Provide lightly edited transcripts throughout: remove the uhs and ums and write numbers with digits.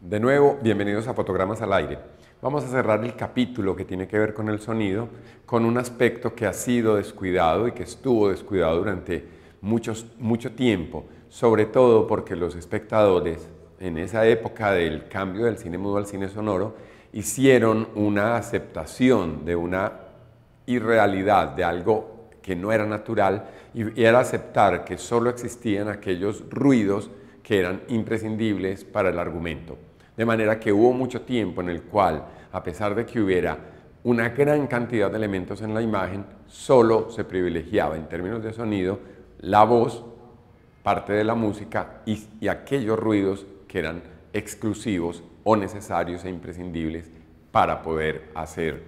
De nuevo, bienvenidos a Fotogramas al Aire. Vamos a cerrar el capítulo que tiene que ver con el sonido, con un aspecto que ha sido descuidado y que estuvo descuidado durante mucho tiempo, sobre todo porque los espectadores en esa época del cambio del cine mudo al cine sonoro hicieron una aceptación de una irrealidad, de algo que no era natural, y era aceptar que solo existían aquellos ruidos que eran imprescindibles para el argumento. De manera que hubo mucho tiempo en el cual, a pesar de que hubiera una gran cantidad de elementos en la imagen, solo se privilegiaba en términos de sonido la voz, parte de la música y aquellos ruidos que eran exclusivos o necesarios e imprescindibles para poder hacer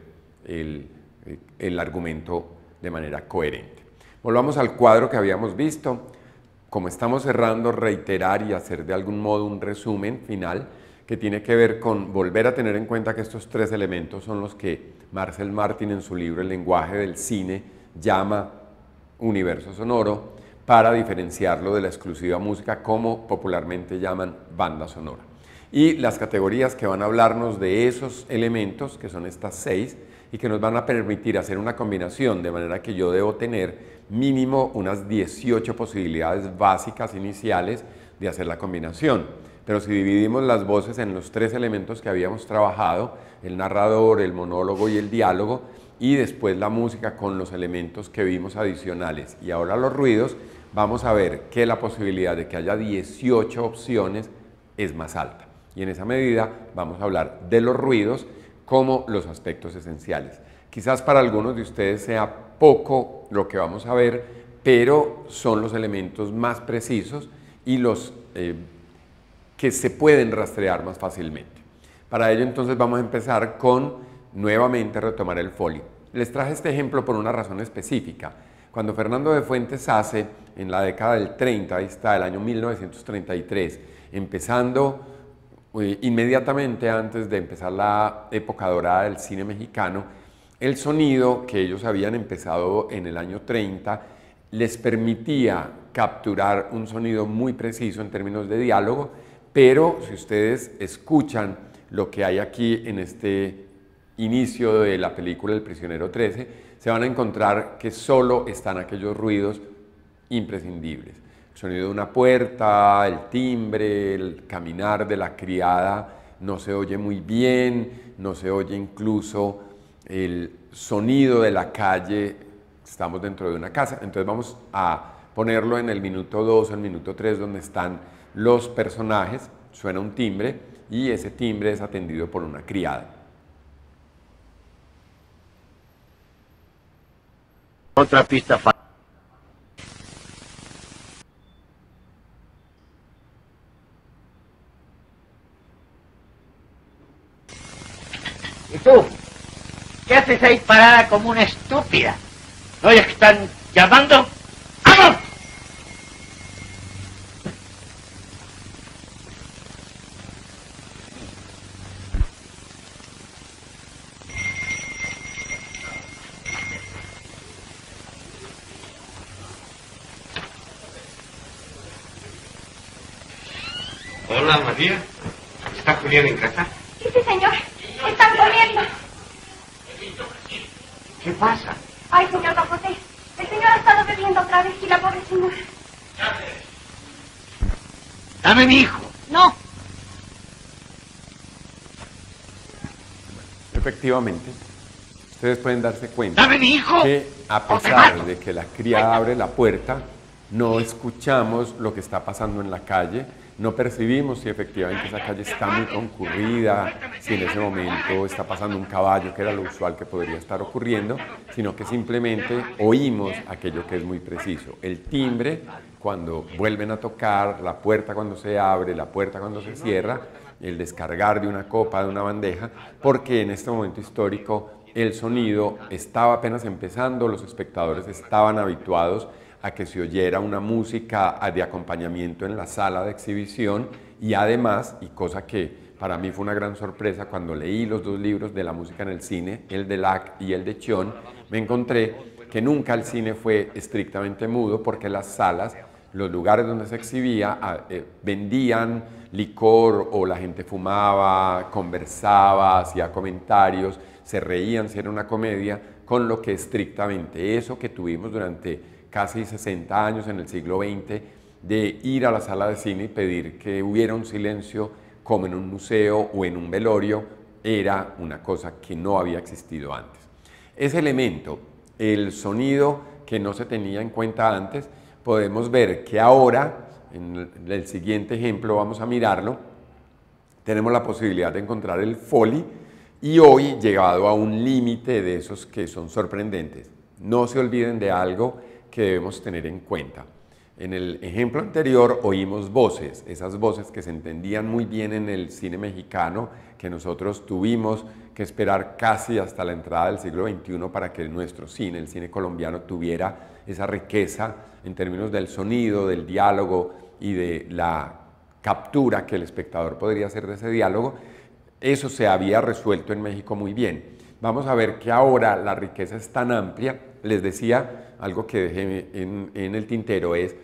el argumento de manera coherente. Volvamos al cuadro que habíamos visto. Como estamos cerrando, reiterar y hacer de algún modo un resumen final que tiene que ver con volver a tener en cuenta que estos tres elementos son los que Marcel Martin en su libro El lenguaje del cine llama universo sonoro, para diferenciarlo de la exclusiva música, como popularmente llaman banda sonora. Y las categorías que van a hablarnos de esos elementos, que son estas seis, y que nos van a permitir hacer una combinación, de manera que yo debo tener mínimo unas 18 posibilidades básicas iniciales de hacer la combinación. Pero si dividimos las voces en los tres elementos que habíamos trabajado, el narrador, el monólogo y el diálogo, y después la música con los elementos que vimos adicionales, y ahora los ruidos, vamos a ver que la posibilidad de que haya 18 opciones es más alta. Y en esa medida vamos a hablar de los ruidos como los aspectos esenciales. Quizás para algunos de ustedes sea poco lo que vamos a ver, pero son los elementos más precisos y los que se pueden rastrear más fácilmente. Para ello entonces vamos a empezar con nuevamente retomar el foley. Les traje este ejemplo por una razón específica. Cuando Fernando de Fuentes hace, en la década del 30, ahí está el año 1933, empezando inmediatamente antes de empezar la época dorada del cine mexicano, el sonido que ellos habían empezado en el año 30 les permitía capturar un sonido muy preciso en términos de diálogo, pero si ustedes escuchan lo que hay aquí en este inicio de la película El prisionero 13, se van a encontrar que solo están aquellos ruidos imprescindibles. El sonido de una puerta, el timbre, el caminar de la criada, no se oye muy bien, no se oye incluso el sonido de la calle, estamos dentro de una casa. Entonces vamos a ponerlo en el minuto 2 o el minuto 3 donde están los personajes, suena un timbre y ese timbre es atendido por una criada. Otra pista fácil. ¿Y tú? ¿Qué haces ahí parada como una estúpida? ¿No oyes que están llamando? ¡Vamos! Hola, María. ¿Está Julián en casa? Sí, señor. Están comiendo. ¿Qué pasa? Ay, señor Don José. El señor ha estado bebiendo otra vez y la pobre señora. Dame mi hijo. No. Efectivamente, ustedes pueden darse cuenta. Dame mi hijo. Que a pesar de que la criada abre la puerta, no escuchamos lo que está pasando en la calle. No percibimos si efectivamente esa calle está muy concurrida, si en ese momento está pasando un caballo, que era lo usual que podría estar ocurriendo, sino que simplemente oímos aquello que es muy preciso. El timbre, cuando vuelven a tocar, la puerta cuando se abre, la puerta cuando se cierra, el descargar de una copa, de una bandeja, porque en este momento histórico el sonido estaba apenas empezando, los espectadores estaban habituados a que se oyera una música de acompañamiento en la sala de exhibición y además, y cosa que para mí fue una gran sorpresa cuando leí los dos libros de la música en el cine, el de Lac y el de Chion, me encontré que nunca el cine fue estrictamente mudo porque las salas los lugares donde se exhibía vendían licor o la gente fumaba, conversaba, hacía comentarios, se reían si era una comedia, con lo que estrictamente eso que tuvimos durante casi 60 años en el siglo XX de ir a la sala de cine y pedir que hubiera un silencio como en un museo o en un velorio, era una cosa que no había existido antes. Ese elemento, el sonido que no se tenía en cuenta antes, podemos ver que ahora, en el siguiente ejemplo vamos a mirarlo, tenemos la posibilidad de encontrar el foley y hoy llegado a un límite de esos que son sorprendentes. No se olviden de algo que debemos tener en cuenta. En el ejemplo anterior oímos voces, esas voces que se entendían muy bien en el cine mexicano, que nosotros tuvimos que esperar casi hasta la entrada del siglo XXI para que nuestro cine, el cine colombiano, tuviera esa riqueza en términos del sonido, del diálogo y de la captura que el espectador podría hacer de ese diálogo. Eso se había resuelto en México muy bien. Vamos a ver que ahora la riqueza es tan amplia. Les decía algo que dejé en el tintero, es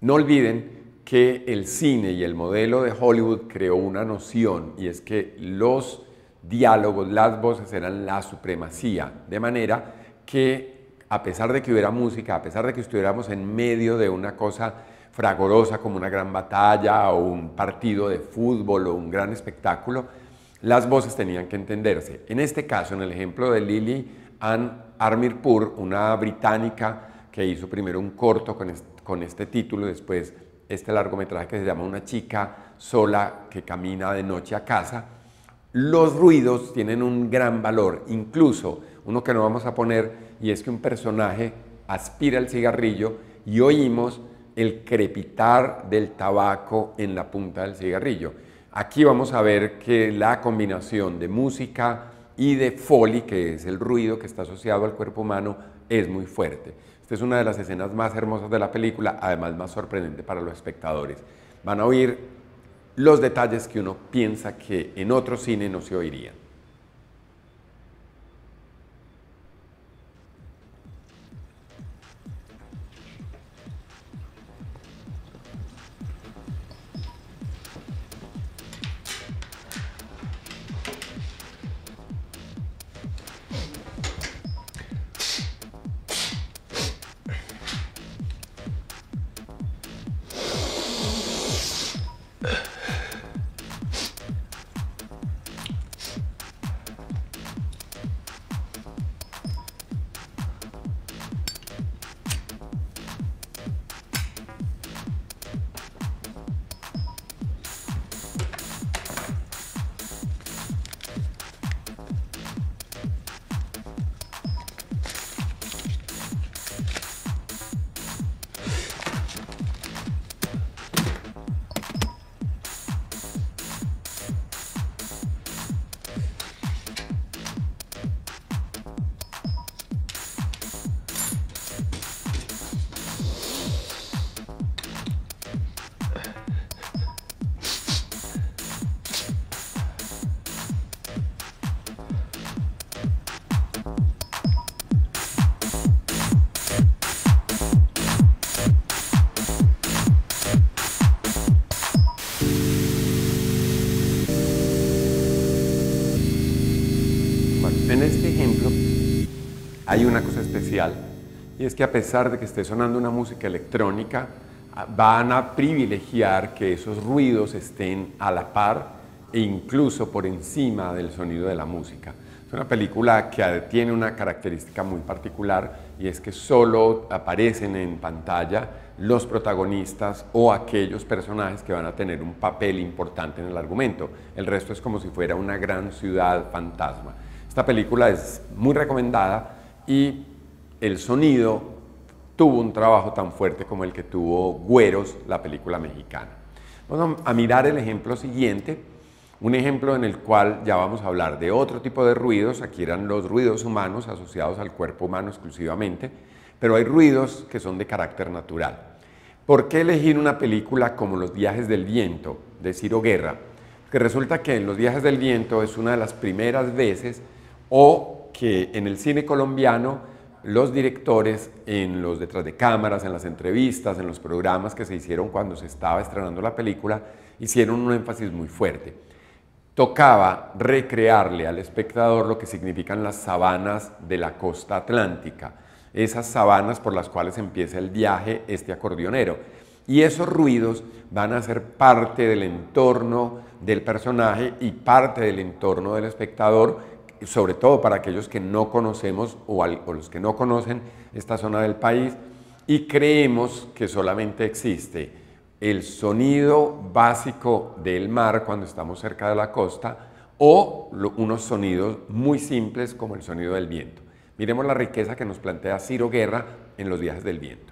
no olviden que el cine y el modelo de Hollywood creó una noción, y es que los diálogos, las voces eran la supremacía, de manera que a pesar de que hubiera música, a pesar de que estuviéramos en medio de una cosa fragorosa como una gran batalla o un partido de fútbol o un gran espectáculo, las voces tenían que entenderse. En este caso, en el ejemplo de Lily, Armir Poor, una británica que hizo primero un corto con este título, después este largometraje que se llama Una chica sola que camina de noche a casa. Los ruidos tienen un gran valor, incluso uno que no vamos a poner, y es que un personaje aspira el cigarrillo y oímos el crepitar del tabaco en la punta del cigarrillo. Aquí vamos a ver que la combinación de música y de foley, que es el ruido que está asociado al cuerpo humano, es muy fuerte. Esta es una de las escenas más hermosas de la película, además más sorprendente para los espectadores. Van a oír los detalles que uno piensa que en otro cine no se oirían. Hay una cosa especial, y es que a pesar de que esté sonando una música electrónica, van a privilegiar que esos ruidos estén a la par e incluso por encima del sonido de la música. Es una película que tiene una característica muy particular, y es que solo aparecen en pantalla los protagonistas o aquellos personajes que van a tener un papel importante en el argumento. El resto es como si fuera una gran ciudad fantasma. Esta película es muy recomendada, y el sonido tuvo un trabajo tan fuerte como el que tuvo Güeros, la película mexicana. Vamos a mirar el ejemplo siguiente, un ejemplo en el cual ya vamos a hablar de otro tipo de ruidos. Aquí eran los ruidos humanos asociados al cuerpo humano exclusivamente, pero hay ruidos que son de carácter natural. ¿Por qué elegir una película como Los viajes del viento, de Ciro Guerra? Porque resulta que en Los viajes del viento es una de las primeras veces, o que en el cine colombiano los directores en los detrás de cámaras, en las entrevistas, en los programas que se hicieron cuando se estaba estrenando la película, hicieron un énfasis muy fuerte. Tocaba recrearle al espectador lo que significan las sabanas de la costa atlántica, esas sabanas por las cuales empieza el viaje este acordeonero. Y esos ruidos van a ser parte del entorno del personaje y parte del entorno del espectador, sobre todo para aquellos que no conocemos o los que no conocen esta zona del país y creemos que solamente existe el sonido básico del mar cuando estamos cerca de la costa o unos sonidos muy simples como el sonido del viento. Miremos la riqueza que nos plantea Ciro Guerra en Los viajes del viento.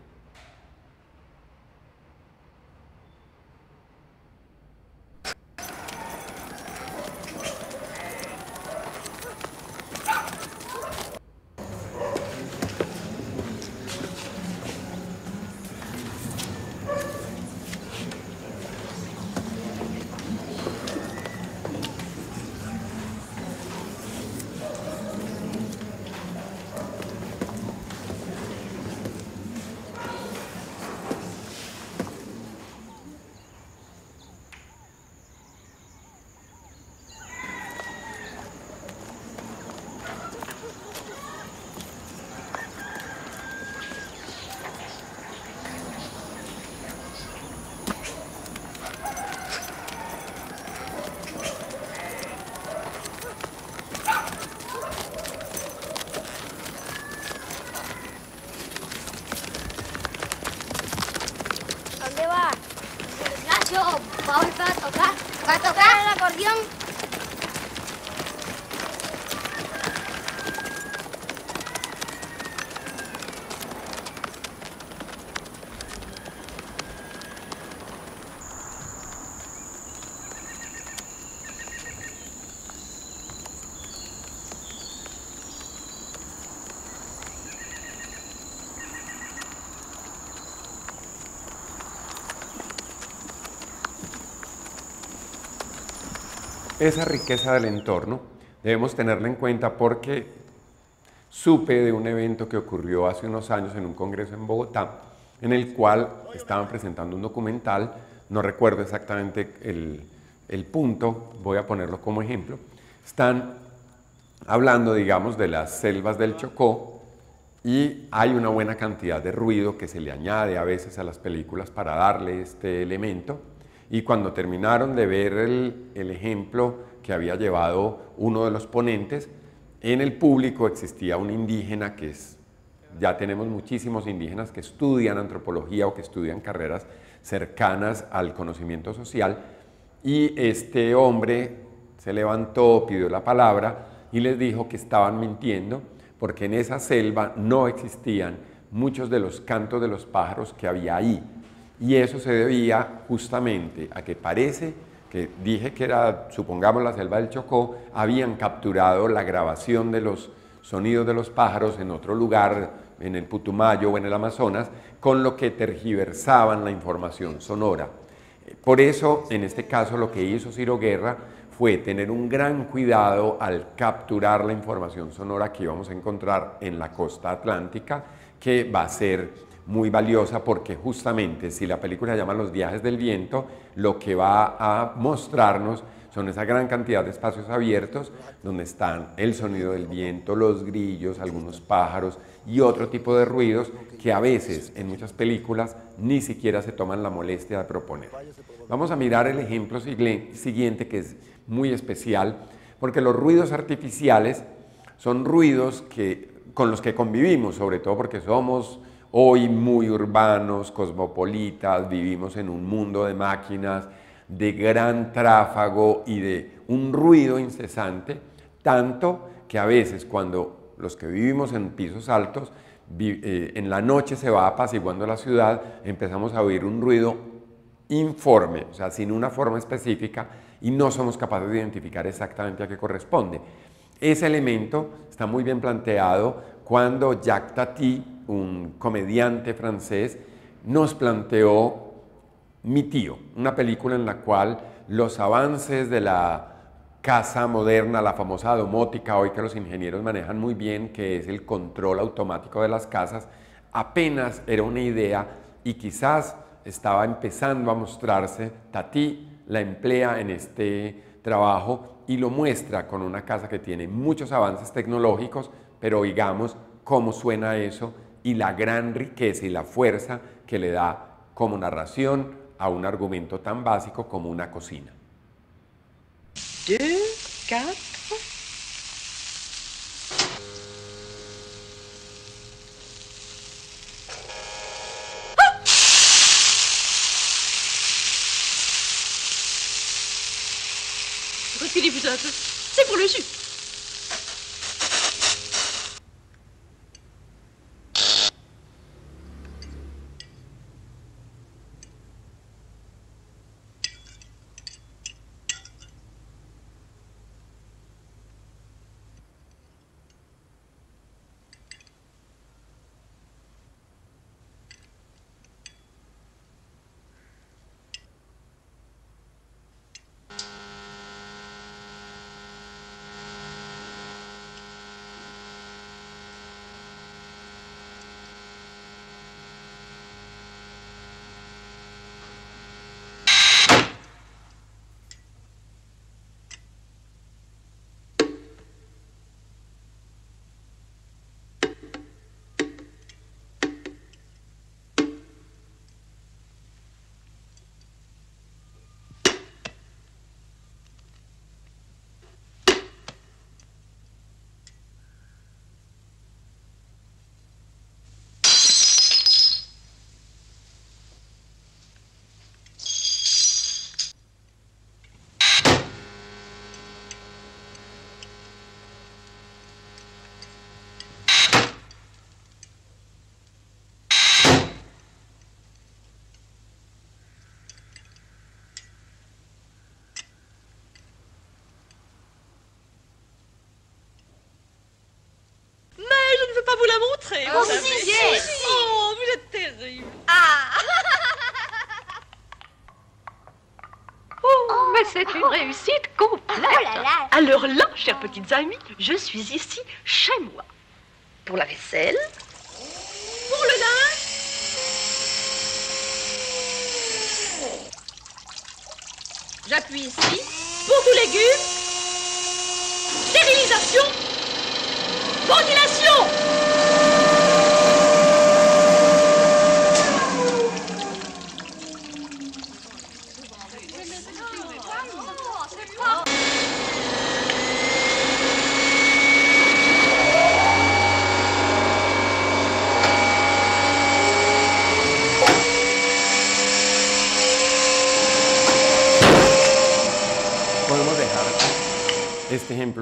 Esa riqueza del entorno debemos tenerla en cuenta porque supe de un evento que ocurrió hace unos años en un congreso en Bogotá, en el cual estaban presentando un documental, no recuerdo exactamente el punto, voy a ponerlo como ejemplo. Están hablando, digamos, de las selvas del Chocó y hay una buena cantidad de ruido que se le añade a veces a las películas para darle este elemento. Y cuando terminaron de ver el ejemplo que había llevado uno de los ponentes, en el público existía un indígena que es, ya tenemos muchísimos indígenas que estudian antropología o que estudian carreras cercanas al conocimiento social, y este hombre se levantó, pidió la palabra y les dijo que estaban mintiendo porque en esa selva no existían muchos de los cantos de los pájaros que había ahí. Y eso se debía justamente a que parece que dije que era, supongamos, la selva del Chocó, habían capturado la grabación de los sonidos de los pájaros en otro lugar, en el Putumayo o en el Amazonas, con lo que tergiversaban la información sonora. Por eso, en este caso, lo que hizo Ciro Guerra fue tener un gran cuidado al capturar la información sonora que íbamos a encontrar en la costa atlántica, que va a ser muy valiosa porque justamente si la película se llama Los viajes del viento, lo que va a mostrarnos son esa gran cantidad de espacios abiertos donde están el sonido del viento, los grillos, algunos pájaros y otro tipo de ruidos que a veces en muchas películas ni siquiera se toman la molestia de proponer. Vamos a mirar el ejemplo siguiente que es muy especial porque los ruidos artificiales son ruidos con los que convivimos, sobre todo porque somos hoy muy urbanos, cosmopolitas, vivimos en un mundo de máquinas, de gran tráfago y de un ruido incesante, tanto que a veces cuando los que vivimos en pisos altos, en la noche se va apaciguando la ciudad, empezamos a oír un ruido informe, o sea, sin una forma específica y no somos capaces de identificar exactamente a qué corresponde. Ese elemento está muy bien planteado cuando Jacques Tati, un comediante francés, nos planteó Mi Tío, una película en la cual los avances de la casa moderna, la famosa domótica, hoy que los ingenieros manejan muy bien, que es el control automático de las casas, apenas era una idea y quizás estaba empezando a mostrarse. Tati la emplea en este trabajo y lo muestra con una casa que tiene muchos avances tecnológicos, pero oigamos cómo suena eso y la gran riqueza y la fuerza que le da como narración a un argumento tan básico como una cocina. 2, 4. Reculez plutôt un peu, c'est pour le jus. Vous la montrer. Oh, si, si, si. Oh, vous êtes terrible. Ah. Oh, mais c'est une réussite complète. Oh là là. Alors là, chères petites amies, je suis ici chez moi. Pour la vaisselle. Pour le linge. J'appuie ici. Pour tous les légumes. Stérilisation. Ventilation.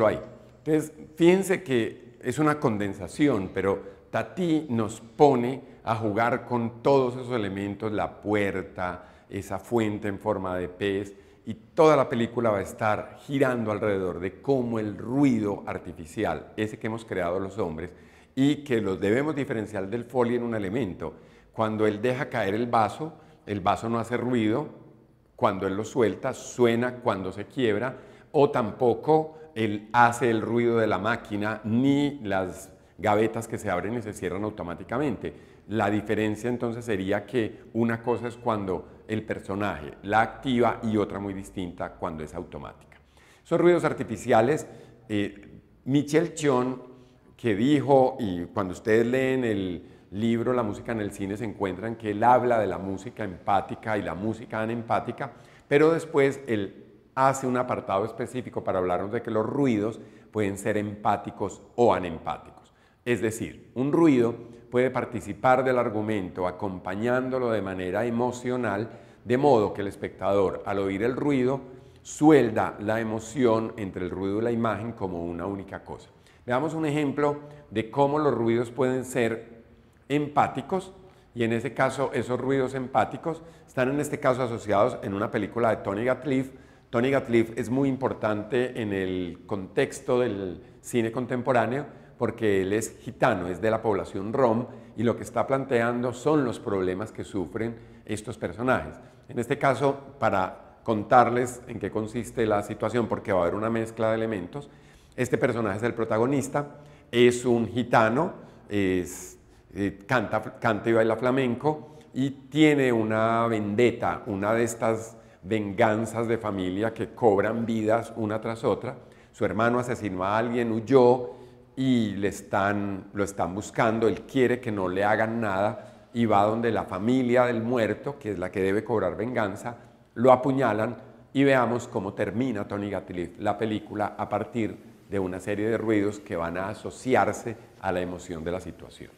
Ahí. Entonces, fíjense que es una condensación, pero Tati nos pone a jugar con todos esos elementos, la puerta, esa fuente en forma de pez, y toda la película va a estar girando alrededor de cómo el ruido artificial, ese que hemos creado los hombres, y que los debemos diferenciar del foley en un elemento. Cuando él deja caer el vaso no hace ruido, cuando él lo suelta, suena cuando se quiebra, o tampoco él hace el ruido de la máquina ni las gavetas que se abren y se cierran automáticamente. La diferencia entonces sería que una cosa es cuando el personaje la activa y otra muy distinta cuando es automática. Esos ruidos artificiales, Michel Chion, que dijo, y cuando ustedes leen el libro La música en el cine se encuentran que él habla de la música empática y la música anempática, pero después él hace un apartado específico para hablarnos de que los ruidos pueden ser empáticos o anempáticos. Es decir, un ruido puede participar del argumento acompañándolo de manera emocional, de modo que el espectador al oír el ruido suelda la emoción entre el ruido y la imagen como una única cosa. Veamos un ejemplo de cómo los ruidos pueden ser empáticos. Y en ese caso, esos ruidos empáticos están en este caso asociados en una película de Tony Gatlif. Tony Gatlif es muy importante en el contexto del cine contemporáneo porque él es gitano, es de la población rom y lo que está planteando son los problemas que sufren estos personajes. En este caso, para contarles en qué consiste la situación, porque va a haber una mezcla de elementos. Este personaje es el protagonista, es un gitano, canta y baila flamenco y tiene una vendetta, una de estas venganzas de familia que cobran vidas una tras otra. Su hermano asesinó a alguien, huyó y lo están buscando. Él quiere que no le hagan nada y va donde la familia del muerto, que es la que debe cobrar venganza, lo apuñalan y veamos cómo termina Tony Gatlif la película a partir de una serie de ruidos que van a asociarse a la emoción de la situación.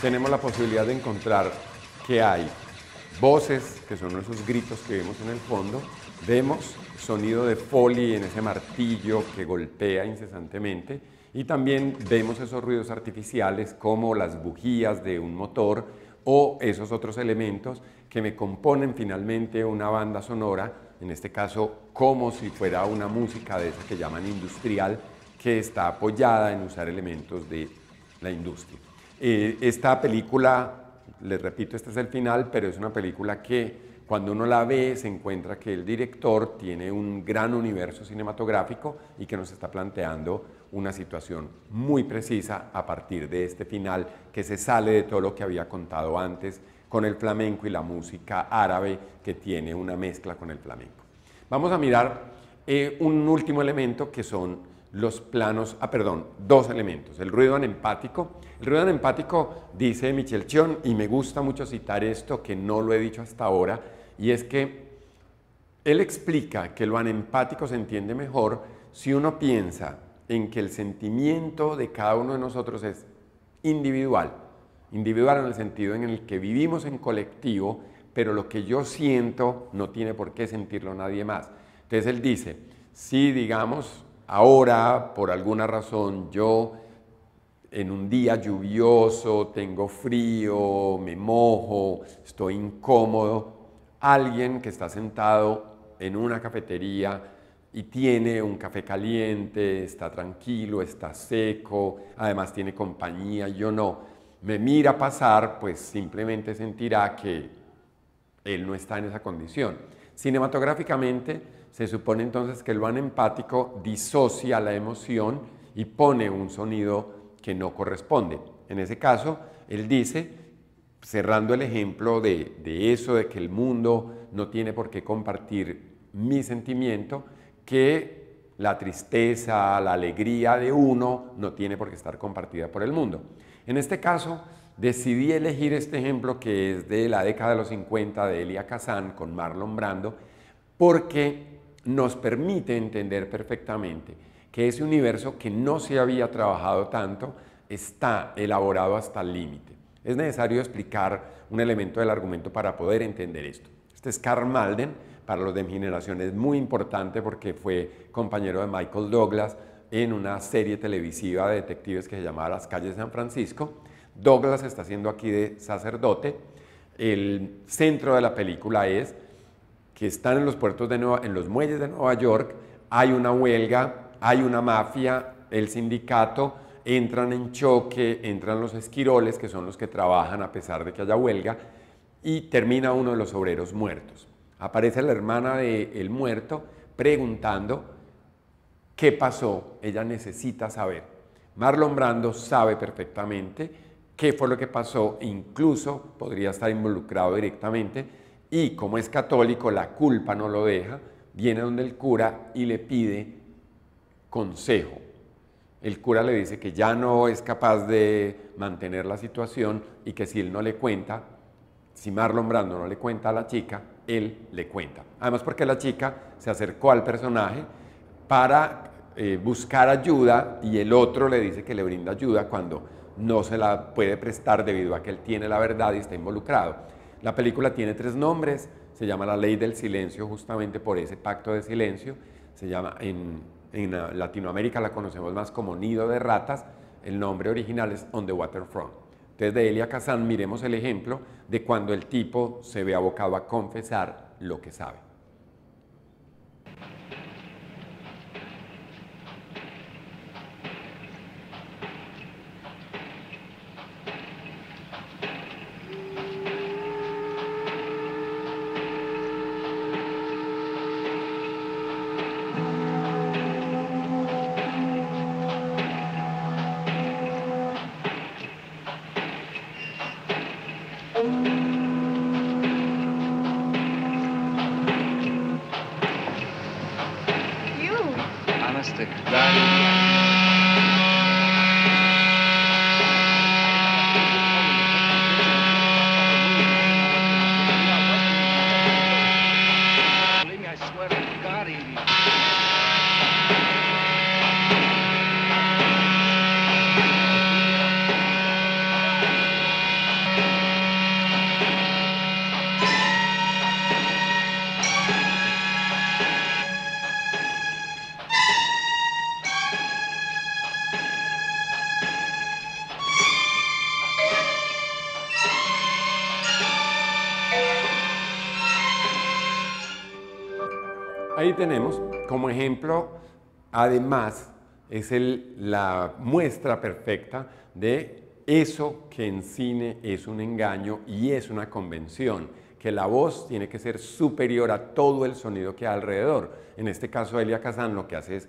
Tenemos la posibilidad de encontrar que hay voces, que son esos gritos que vemos en el fondo, vemos sonido de foley en ese martillo que golpea incesantemente y también vemos esos ruidos artificiales como las bujías de un motor o esos otros elementos que me componen finalmente una banda sonora, en este caso como si fuera una música de esa que llaman industrial, que está apoyada en usar elementos de la industria. Esta película, les repito, este es el final, pero es una película que cuando uno la ve se encuentra que el director tiene un gran universo cinematográfico y que nos está planteando una situación muy precisa a partir de este final que se sale de todo lo que había contado antes con el flamenco y la música árabe que tiene una mezcla con el flamenco. Vamos a mirar un último elemento que son los planos, dos elementos, el ruido anempático. El ruido anempático, dice Michel Chion, y me gusta mucho citar esto que no lo he dicho hasta ahora, y es que él explica que lo anempático se entiende mejor si uno piensa en que el sentimiento de cada uno de nosotros es individual, individual en el sentido en el que vivimos en colectivo, pero lo que yo siento no tiene por qué sentirlo nadie más. Entonces él dice, si digamos, ahora, por alguna razón, yo en un día lluvioso, tengo frío, me mojo, estoy incómodo. Alguien que está sentado en una cafetería y tiene un café caliente, está tranquilo, está seco, además tiene compañía, yo no, me mira pasar, pues simplemente sentirá que él no está en esa condición. Cinematográficamente, se supone entonces que el anempático disocia la emoción y pone un sonido que no corresponde. En ese caso, él dice, cerrando el ejemplo de eso, de que el mundo no tiene por qué compartir mi sentimiento, que la tristeza, la alegría de uno no tiene por qué estar compartida por el mundo. En este caso, decidí elegir este ejemplo que es de la década de los 50 de Elia Kazán con Marlon Brando, porque nos permite entender perfectamente que ese universo que no se había trabajado tanto está elaborado hasta el límite. Es necesario explicar un elemento del argumento para poder entender esto. Este es Karl Malden, para los de mi generación es muy importante porque fue compañero de Michael Douglas en una serie televisiva de detectives que se llamaba Las Calles de San Francisco. Douglas está haciendo aquí de sacerdote. El centro de la película es que están en los puertos en los muelles de Nueva York, hay una huelga, hay una mafia, el sindicato, entran en choque, entran los esquiroles, que son los que trabajan a pesar de que haya huelga, y termina uno de los obreros muertos. Aparece la hermana del muerto preguntando qué pasó, ella necesita saber. Marlon Brando sabe perfectamente qué fue lo que pasó, incluso podría estar involucrado directamente, y como es católico, la culpa no lo deja, viene donde el cura y le pide consejo. El cura le dice que ya no es capaz de mantener la situación y que si él no le cuenta, si Marlon Brando no le cuenta a la chica, él le cuenta. Además porque la chica se acercó al personaje para buscar ayuda y el otro le dice que le brinda ayuda cuando no se la puede prestar debido a que él tiene la verdad y está involucrado. La película tiene tres nombres, se llama La Ley del Silencio justamente por ese pacto de silencio, se llama en Latinoamérica la conocemos más como Nido de Ratas, el nombre original es On the Waterfront. Entonces, de Elia Kazán miremos el ejemplo de cuando el tipo se ve abocado a confesar lo que sabe. Ahí tenemos como ejemplo, además, es la muestra perfecta de eso que en cine es un engaño y es una convención, que la voz tiene que ser superior a todo el sonido que hay alrededor. En este caso, Elia Kazán lo que hace es,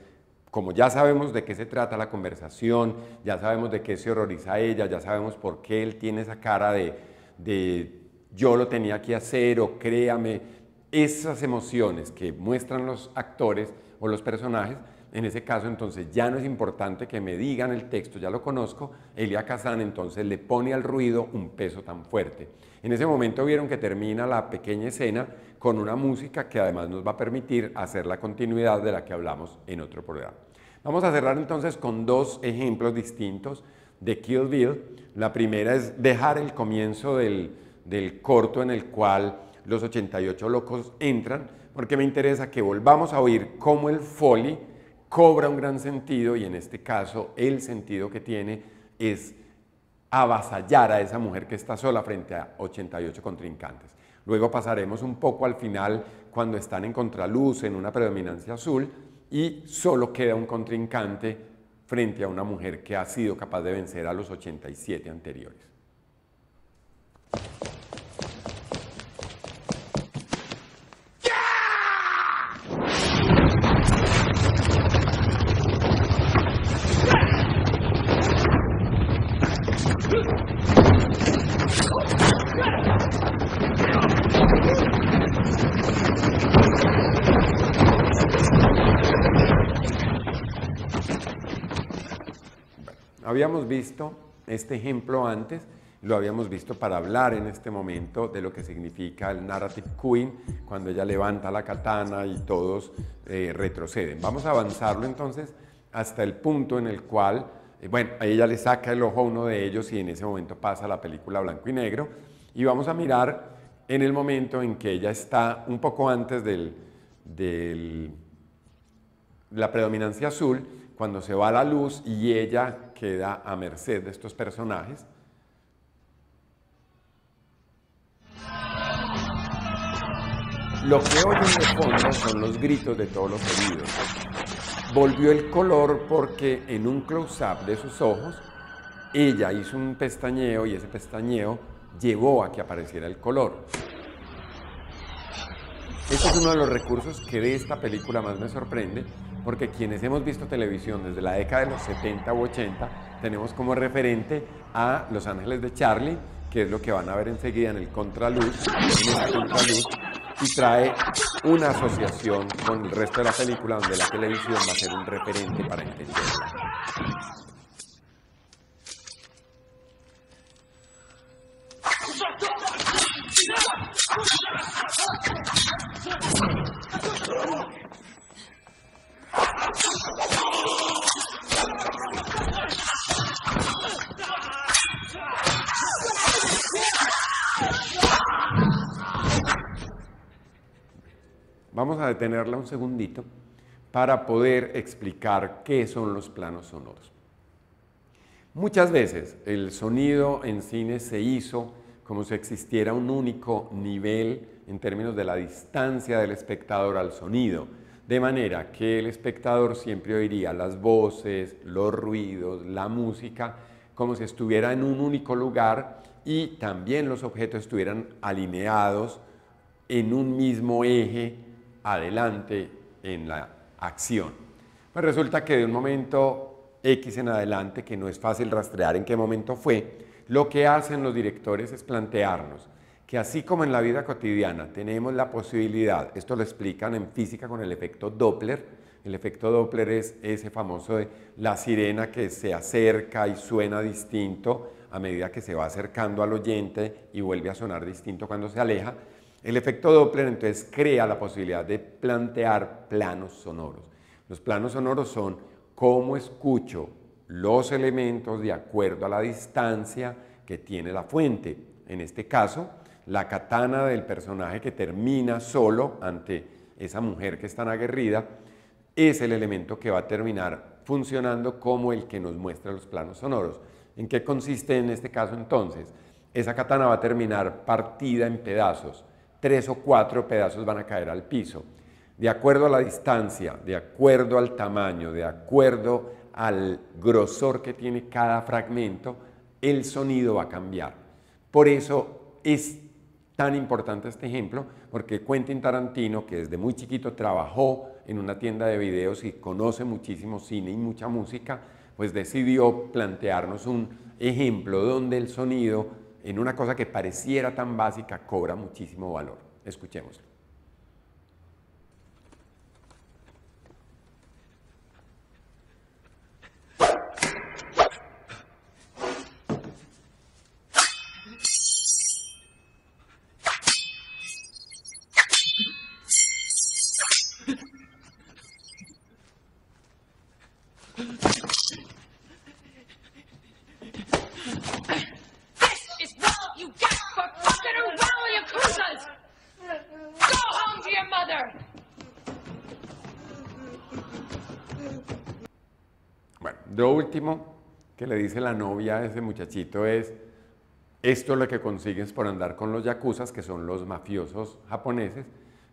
como ya sabemos de qué se trata la conversación, ya sabemos de qué se horroriza ella, ya sabemos por qué él tiene esa cara de yo lo tenía que hacer o créame. Esas emociones que muestran los actores o los personajes, en ese caso entonces ya no es importante que me digan el texto, ya lo conozco, Elia Kazán entonces le pone al ruido un peso tan fuerte. En ese momento vieron que termina la pequeña escena con una música que además nos va a permitir hacer la continuidad de la que hablamos en otro programa. Vamos a cerrar entonces con dos ejemplos distintos de Kill Bill. La primera es dejar el comienzo del corto en el cual los 88 locos entran, porque me interesa que volvamos a oír cómo el foley cobra un gran sentido y en este caso el sentido que tiene es avasallar a esa mujer que está sola frente a 88 contrincantes. Luego pasaremos un poco al final cuando están en contraluz, en una predominancia azul y solo queda un contrincante frente a una mujer que ha sido capaz de vencer a los 87 anteriores. Habíamos visto este ejemplo antes lo habíamos visto para hablar en este momento de lo que significa el narrative queen, cuando ella levanta la katana y todos retroceden. Vamos a avanzarlo entonces hasta el punto en el cual, bueno, ella le saca el ojo a uno de ellos y en ese momento pasa la película blanco y negro, y vamos a mirar en el momento en que ella está un poco antes de la predominancia azul, cuando se va la luz y ella queda a merced de estos personajes. Lo que oyen de fondo son los gritos de todos los heridos. Volvió el color porque en un close-up de sus ojos, ella hizo un pestañeo y ese pestañeo llevó a que apareciera el color. Este es uno de los recursos que de esta película más me sorprende, porque quienes hemos visto televisión desde la década de los 70 u 80 tenemos como referente a Los Ángeles de Charlie, que es lo que van a ver enseguida en el contraluz, y trae una asociación con el resto de la película donde la televisión va a ser un referente para entenderla. Vamos a detenerla un segundito para poder explicar qué son los planos sonoros. Muchas veces el sonido en cine se hizo como si existiera un único nivel en términos de la distancia del espectador al sonido, de manera que el espectador siempre oiría las voces, los ruidos, la música, como si estuviera en un único lugar, y también los objetos estuvieran alineados en un mismo eje adelante en la acción. Pues resulta que de un momento X en adelante, que no es fácil rastrear en qué momento fue, lo que hacen los directores es plantearnos que así como en la vida cotidiana tenemos la posibilidad, esto lo explican en física con el efecto Doppler es ese famoso de la sirena que se acerca y suena distinto a medida que se va acercando al oyente y vuelve a sonar distinto cuando se aleja. El efecto Doppler entonces crea la posibilidad de plantear planos sonoros. Los planos sonoros son cómo escucho los elementos de acuerdo a la distancia que tiene la fuente. En este caso, la katana del personaje que termina solo ante esa mujer que es tan aguerrida es el elemento que va a terminar funcionando como el que nos muestra los planos sonoros. ¿En qué consiste en este caso entonces? Esa katana va a terminar partida en pedazos. 3 o 4 pedazos van a caer al piso. De acuerdo a la distancia, de acuerdo al tamaño, de acuerdo al grosor que tiene cada fragmento, el sonido va a cambiar. Por eso es tan importante este ejemplo, porque Quentin Tarantino, que desde muy chiquito trabajó en una tienda de videos y conoce muchísimo cine y mucha música, pues decidió plantearnos un ejemplo donde el sonido, en una cosa que pareciera tan básica, cobra muchísimo valor. Escuchémoslo. Lo último que le dice la novia a ese muchachito es: esto es lo que consigues por andar con los yakuzas, que son los mafiosos japoneses,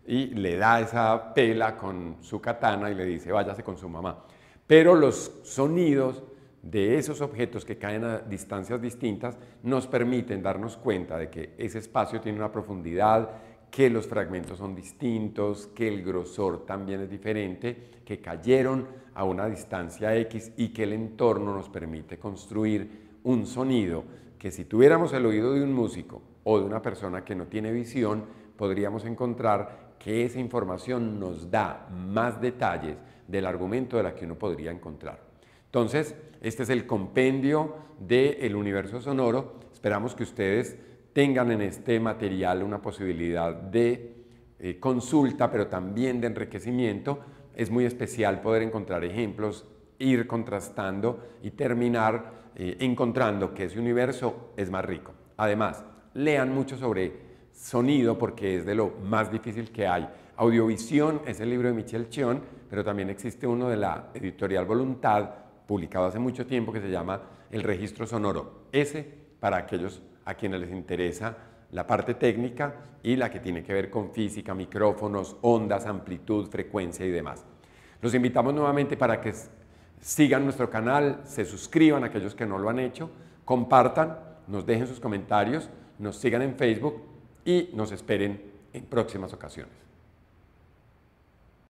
y le da esa pela con su katana y le dice: váyase con su mamá. Pero los sonidos de esos objetos que caen a distancias distintas nos permiten darnos cuenta de que ese espacio tiene una profundidad, que los fragmentos son distintos, que el grosor también es diferente, que cayeron a una distancia X y que el entorno nos permite construir un sonido que si tuviéramos el oído de un músico o de una persona que no tiene visión, podríamos encontrar que esa información nos da más detalles del argumento de la que uno podría encontrar. Entonces, este es el compendio del universo sonoro. Esperamos que ustedes tengan en este material una posibilidad de consulta, pero también de enriquecimiento. Es muy especial poder encontrar ejemplos, ir contrastando y terminar encontrando que ese universo es más rico. Además, lean mucho sobre sonido porque es de lo más difícil que hay. Audiovisión es el libro de Michel Chion, pero también existe uno de la editorial Voluntad, publicado hace mucho tiempo, que se llama El registro sonoro. Ese para aquellos a quienes les interesa la parte técnica y la que tiene que ver con física, micrófonos, ondas, amplitud, frecuencia y demás. Los invitamos nuevamente para que sigan nuestro canal, se suscriban aquellos que no lo han hecho, compartan, nos dejen sus comentarios, nos sigan en Facebook y nos esperen en próximas ocasiones.